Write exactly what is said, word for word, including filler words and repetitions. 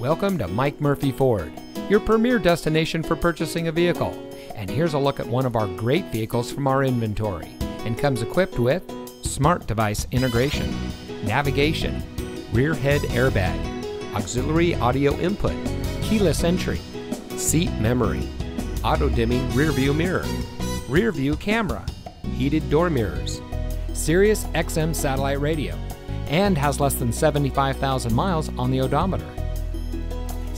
Welcome to Mike Murphy Ford, your premier destination for purchasing a vehicle. And here's a look at one of our great vehicles from our inventory, and comes equipped with smart device integration, navigation, rear head airbag, auxiliary audio input, keyless entry, seat memory, auto-dimming rear view mirror, rear view camera, heated door mirrors, Sirius X M satellite radio, and has less than seventy-five thousand miles on the odometer.